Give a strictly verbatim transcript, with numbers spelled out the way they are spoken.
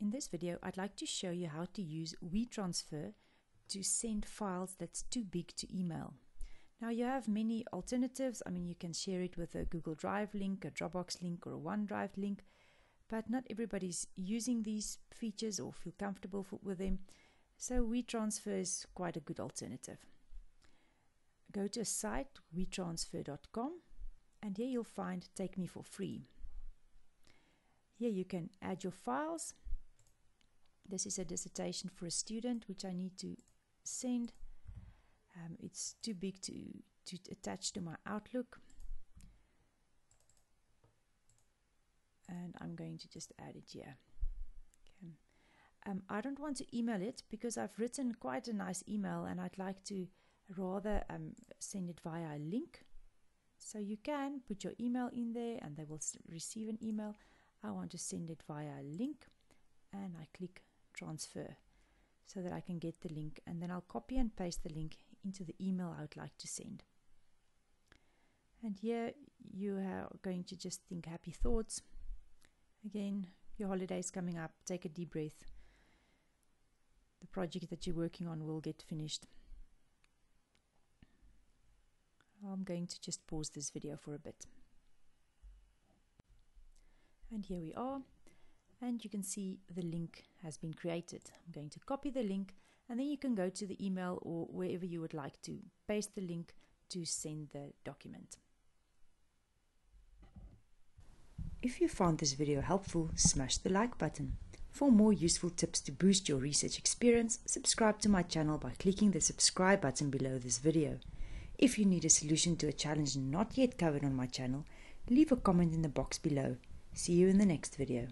In this video, I'd like to show you how to use WeTransfer to send files that's too big to email. Now, you have many alternatives. I mean, you can share it with a Google Drive link, a Dropbox link, or a OneDrive link, but not everybody's using these features or feel comfortable with them. So WeTransfer is quite a good alternative. Go to a site, we transfer dot com, and here you'll find Take Me for Free. Here you can add your files. This is a dissertation for a student, which I need to send. Um, it's too big to, to attach to my Outlook. And I'm going to just add it here. Okay. Um, I don't want to email it because I've written quite a nice email and I'd like to rather um, send it via a link. So you can put your email in there and they will receive an email. I want to send it via a link and I click transfer so that I can get the link, and then I'll copy and paste the link into the email I would like to send. And here you are going to just think happy thoughts. Again, your holiday is coming up, take a deep breath. The project that you're working on will get finished. I'm going to just pause this video for a bit. And here we are, and you can see the link has been created. I'm going to copy the link, and then you can go to the email or wherever you would like to paste the link to send the document. If you found this video helpful, smash the like button. For more useful tips to boost your research experience, subscribe to my channel by clicking the subscribe button below this video. If you need a solution to a challenge not yet covered on my channel, leave a comment in the box below. See you in the next video.